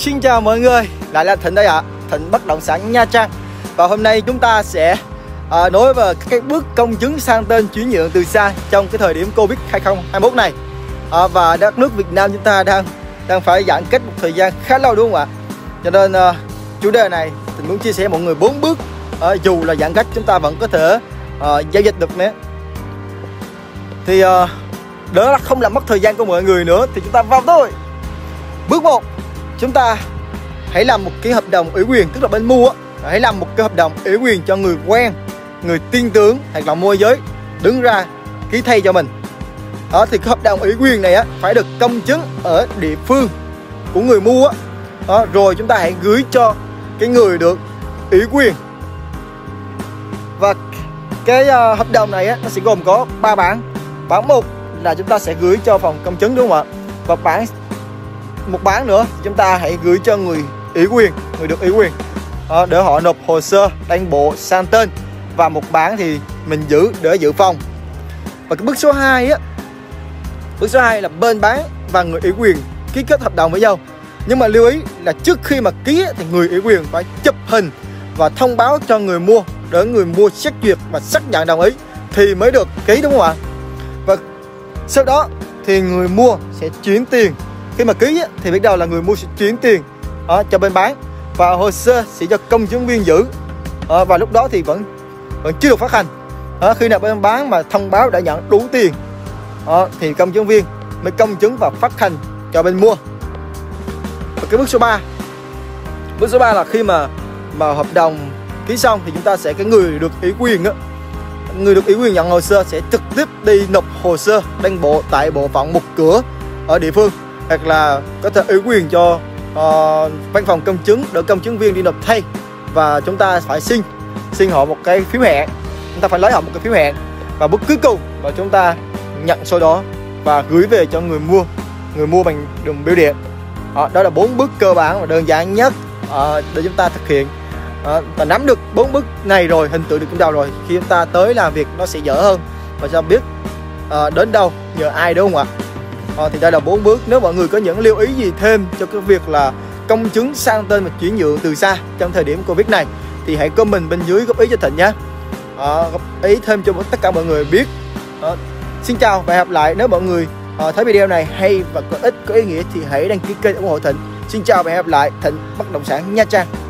Xin chào mọi người, lại là Thịnh đây ạ. Thịnh bất động sản Nha Trang. Và hôm nay chúng ta sẽ nói về các bước công chứng sang tên chuyển nhượng từ xa trong cái thời điểm Covid 2021 này. Và đất nước Việt Nam chúng ta đang phải giãn cách một thời gian khá lâu đúng không ạ? Cho nên chủ đề này Thịnh muốn chia sẻ mọi người 4 bước dù là giãn cách chúng ta vẫn có thể giao dịch được nữa. Thì đỡ không làm mất thời gian của mọi người nữa thì chúng ta vào thôi. Bước 1, chúng ta hãy làm một cái hợp đồng ủy quyền, tức là bên mua hãy làm một cái hợp đồng ủy quyền cho người quen, người tin tưởng hoặc là môi giới đứng ra ký thay cho mình. Đó, thì cái hợp đồng ủy quyền này phải được công chứng ở địa phương của người mua. Đó, rồi chúng ta hãy gửi cho cái người được ủy quyền. Và cái hợp đồng này nó sẽ gồm có 3 bản. Bản 1 là chúng ta sẽ gửi cho phòng công chứng đúng không ạ? Và một bản nữa chúng ta hãy gửi cho người ủy quyền, người được ủy quyền, để họ nộp hồ sơ đăng bộ sang tên. Và một bản thì mình giữ để dự phòng. Và cái bước số 2 bước số 2 là bên bán và người ủy quyền ký kết hợp đồng với nhau. Nhưng mà lưu ý là trước khi mà ký thì người ủy quyền phải chụp hình và thông báo cho người mua để người mua xét duyệt và xác nhận đồng ý thì mới được ký đúng không ạ? Và sau đó thì người mua sẽ chuyển tiền. Khi mà ký thì biết đâu là người mua sẽ chuyển tiền cho bên bán và hồ sơ sẽ cho công chứng viên giữ, và lúc đó thì vẫn chưa được phát hành. Khi nào bên bán mà thông báo đã nhận đủ tiền thì công chứng viên mới công chứng và phát hành cho bên mua. Và cái bước số 3 là khi mà hợp đồng ký xong thì chúng ta sẽ người được ủy quyền nhận hồ sơ sẽ trực tiếp đi nộp hồ sơ đăng bộ tại bộ phận một cửa ở địa phương, hoặc là có thể ủy quyền cho văn phòng công chứng để công chứng viên đi nộp thay. Và chúng ta phải xin họ một cái phiếu hẹn, chúng ta phải lấy họ một cái phiếu hẹn. Và bước cuối cùng là chúng ta nhận sổ đỏ và gửi về cho người mua bằng đường bưu điện. Đó là 4 bước cơ bản và đơn giản nhất để chúng ta thực hiện. Và nắm được 4 bước này rồi, hình tượng được trong đầu rồi, khi chúng ta tới làm việc nó sẽ dở hơn và cho biết đến đâu nhờ ai đúng không ạ? Thì đây là 4 bước. Nếu mọi người có những lưu ý gì thêm cho cái việc là công chứng sang tên và chuyển nhượng từ xa trong thời điểm Covid này thì hãy comment bên dưới góp ý cho Thịnh nhé. Góp ý thêm cho tất cả mọi người biết. Xin chào và hẹn gặp lại. Nếu mọi người thấy video này hay và có ích, có ý nghĩa thì hãy đăng ký kênh ủng hộ Thịnh. Xin chào và hẹn gặp lại. Thịnh bất động sản Nha Trang.